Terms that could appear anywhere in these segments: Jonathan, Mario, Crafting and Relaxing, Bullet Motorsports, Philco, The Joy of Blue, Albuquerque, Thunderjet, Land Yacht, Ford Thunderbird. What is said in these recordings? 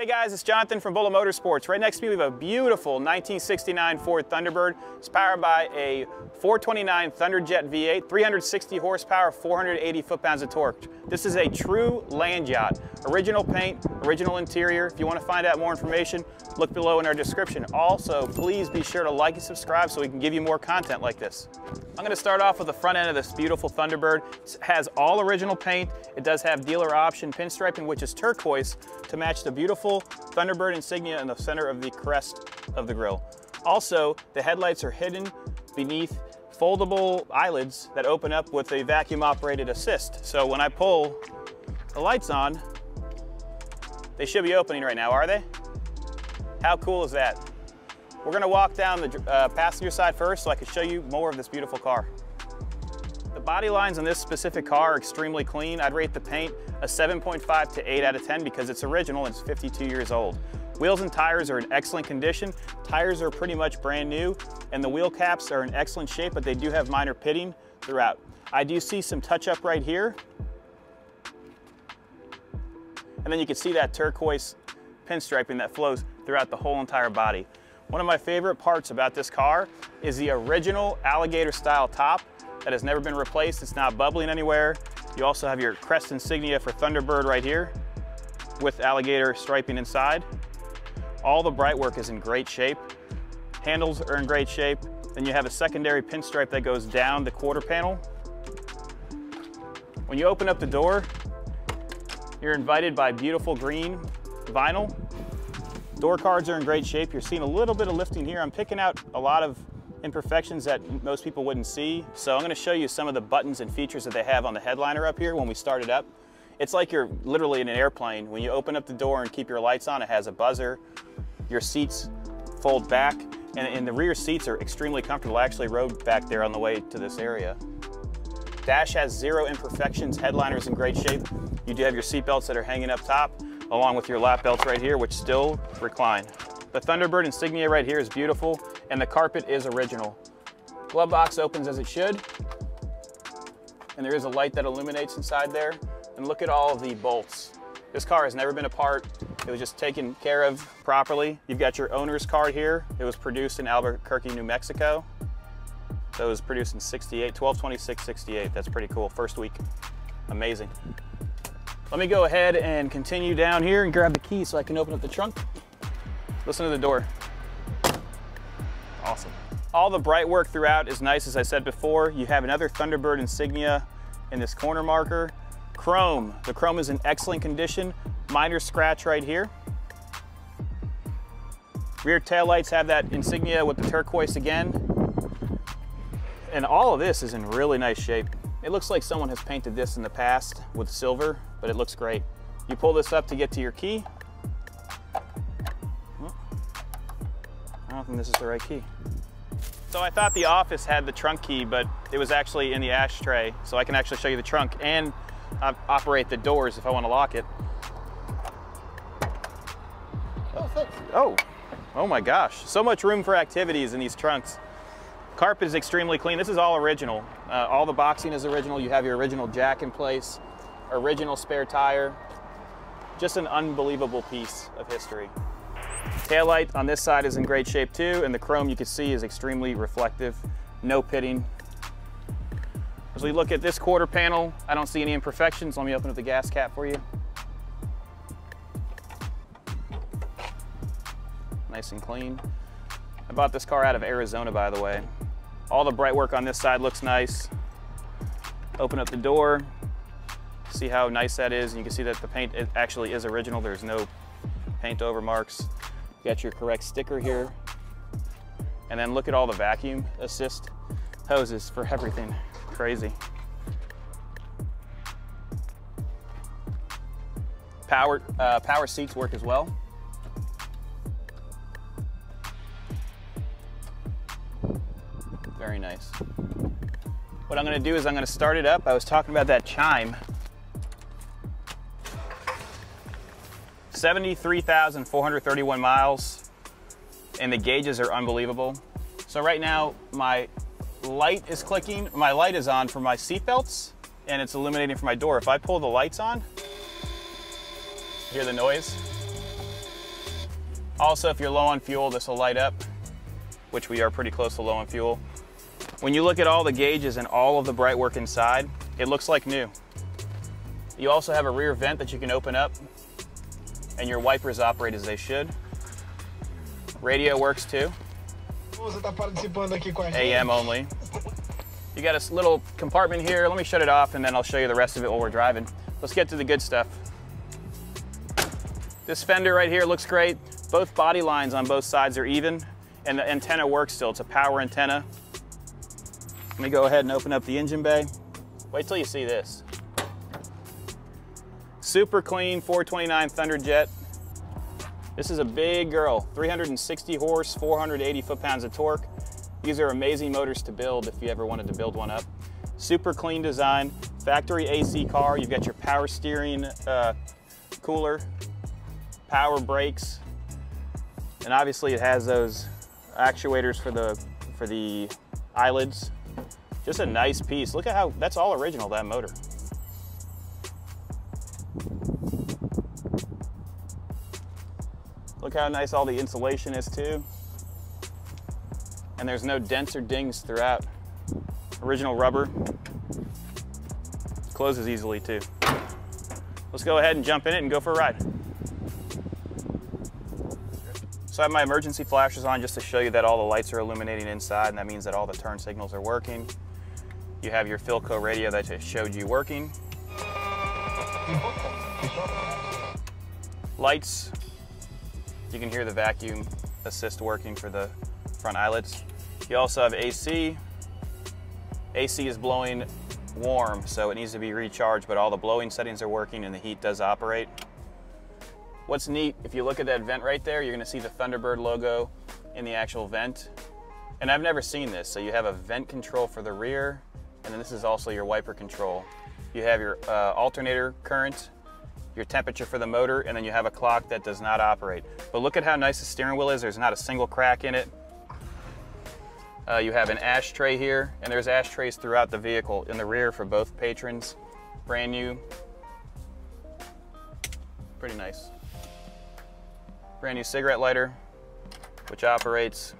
Hey guys, it's Jonathan from Bullet Motorsports. Right next to me we have a beautiful 1969 Ford Thunderbird. It's powered by a 429 Thunderjet V8, 360 horsepower, 480 foot-pounds of torque. This is a true land yacht. Original paint, original interior. If you want to find out more information, look below in our description. Also, please be sure to like and subscribe so we can give you more content like this. I'm going to start off with the front end of this beautiful Thunderbird. It has all original paint. It does have dealer option pinstriping, which is turquoise, to match the beautiful Thunderbird insignia in the center of the crest of the grille. Also, the headlights are hidden beneath foldable eyelids that open up with a vacuum-operated assist. So when I pull the lights on, they should be opening right now, are they? How cool is that? We're going to walk down the passenger side first so I can show you more of this beautiful car. The body lines on this specific car are extremely clean. I'd rate the paint a 7.5 to 8 out of 10 because it's original and it's 52 years old. Wheels and tires are in excellent condition. Tires are pretty much brand new, and the wheel caps are in excellent shape, but they do have minor pitting throughout. I do see some touch-up right here. And then you can see that turquoise pinstriping that flows throughout the whole entire body. One of my favorite parts about this car is the original alligator-style top that has never been replaced. It's not bubbling anywhere. You also have your crest insignia for Thunderbird right here with alligator striping inside. All the bright work is in great shape. Handles are in great shape. Then you have a secondary pinstripe that goes down the quarter panel. When you open up the door, you're invited by beautiful green vinyl. Door cards are in great shape. You're seeing a little bit of lifting here. I'm picking out a lot of imperfections that most people wouldn't see. So I'm going to show you some of the buttons and features that they have on the headliner up here when we start it up. It's like you're literally in an airplane. When you open up the door and keep your lights on, it has a buzzer. Your seats fold back, and the rear seats are extremely comfortable. I actually rode back there on the way to this area. Dash has zero imperfections. Headliner's in great shape. You do have your seat belts that are hanging up top, along with your lap belts right here, which still recline. The Thunderbird insignia right here is beautiful, and the carpet is original. Glove box opens as it should, and there is a light that illuminates inside there. And look at all the bolts. This car has never been apart. It was just taken care of properly. You've got your owner's card here. It was produced in Albuquerque, New Mexico. So it was produced in 68, 12/26/68. That's pretty cool. First week. Amazing. Let me go ahead and continue down here and grab the key so I can open up the trunk. Listen to the door. Awesome. All the bright work throughout is nice, as I said before. You have another Thunderbird insignia in this corner marker. Chrome. The chrome is in excellent condition. Minor scratch right here. Rear taillights have that insignia with the turquoise again. And all of this is in really nice shape. It looks like someone has painted this in the past with silver, but it looks great. You pull this up to get to your key. I don't think this is the right key. So I thought the office had the trunk key, but it was actually in the ashtray, so I can actually show you the trunk and operate the doors if I want to lock it. Oh, thanks. Oh my gosh. So much room for activities in these trunks. Carpet is extremely clean. This is all original. All the boxing is original. You have your original jack in place, original spare tire. Just an unbelievable piece of history. Taillight on this side is in great shape too, and the chrome you can see is extremely reflective, no pitting. As we look at this quarter panel, I don't see any imperfections. Let me open up the gas cap for you. Nice and clean. I bought this car out of Arizona, by the way. All the bright work on this side looks nice. Open up the door, see how nice that is, and you can see that the paint actually is original. There's no paint over marks. Got your correct sticker here. And then look at all the vacuum assist hoses for everything. Crazy. Power seats work as well. Very nice. What I'm going to do is I'm going to start it up. I was talking about that chime. 73,431 miles, and the gauges are unbelievable. So right now my light is clicking. My light is on for my seatbelts, and it's illuminating for my door. If I pull the lights on, hear the noise. Also, if you're low on fuel, this will light up, which we are pretty close to low on fuel. When you look at all the gauges and all of the bright work inside, it looks like new. You also have a rear vent that you can open up, and your wipers operate as they should. Radio works too. AM only. You got this little compartment here. Let me shut it off and then I'll show you the rest of it while we're driving. Let's get to the good stuff. This fender right here looks great. Both body lines on both sides are even, and the antenna works still. It's a power antenna. Let me go ahead and open up the engine bay. Wait till you see this. Super clean 429 Thunderjet. This is a big girl, 360 horse, 480 foot-pounds of torque. These are amazing motors to build if you ever wanted to build one up. Super clean design, factory AC car. You've got your power steering cooler, power brakes, and obviously it has those actuators for the eyelids. Just a nice piece. Look at how, that's all original, that motor. Look how nice all the insulation is too. And there's no dents or dings throughout. Original rubber. Closes easily too. Let's go ahead and jump in it and go for a ride. So I have my emergency flashes on just to show you that all the lights are illuminating inside, and that means that all the turn signals are working. You have your Philco radio that just showed you working. Lights. You can hear the vacuum assist working for the front eyelets. You also have AC. AC is blowing warm, so it needs to be recharged, but all the blowing settings are working and the heat does operate. What's neat, if you look at that vent right there, you're gonna see the Thunderbird logo in the actual vent. And I've never seen this, so you have a vent control for the rear, and then this is also your wiper control. You have your alternator current, your temperature for the motor, and then you have a clock that does not operate. But look at how nice the steering wheel is. There's not a single crack in it. You have an ashtray here, and there's ashtrays throughout the vehicle in the rear for both patrons. Brand new. Pretty nice. Brand new cigarette lighter, which operates.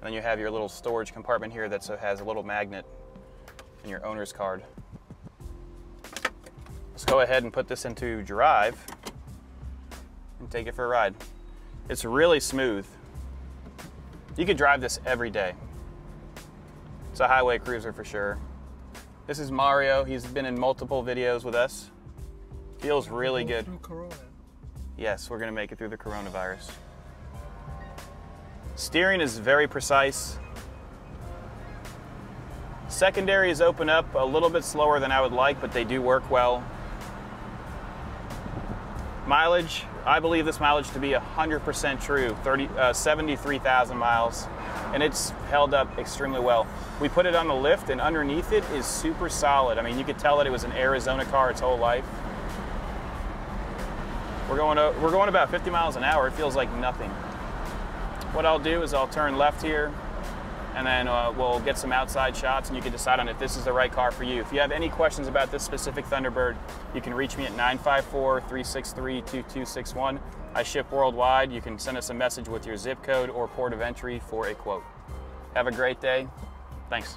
And then you have your little storage compartment here that has a little magnet and your owner's card. Let's go ahead and put this into drive and take it for a ride. It's really smooth. You could drive this every day. It's a highway cruiser for sure. This is Mario. He's been in multiple videos with us. Feels really good. Yes, we're gonna make it through the coronavirus. Steering is very precise. Secondaries open up a little bit slower than I would like, but they do work well. Mileage, I believe this mileage to be 100% true, 73,000 miles, and it's held up extremely well. We put it on the lift, and underneath it is super solid. I mean, you could tell that it was an Arizona car its whole life. We're going about 50 miles an hour. It feels like nothing. What I'll do is I'll turn left here, and then we'll get some outside shots, and you can decide on if this is the right car for you. If you have any questions about this specific Thunderbird, you can reach me at 954-363-2261. I ship worldwide. You can send us a message with your zip code or port of entry for a quote. Have a great day. Thanks.